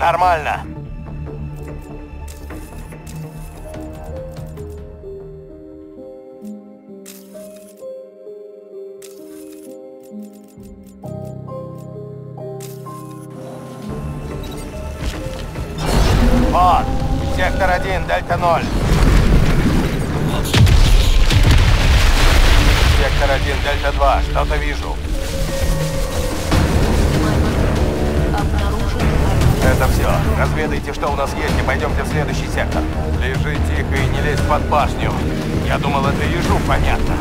Нормально. Вот. Сектор 1, Дельта 0. Сектор 1, Дельта 2. Что-то вижу. Это все. Разведайте, что у нас есть, и пойдемте в следующий сектор. Лежи тихо и не лезь под башню. Я думал, это ежу понятно.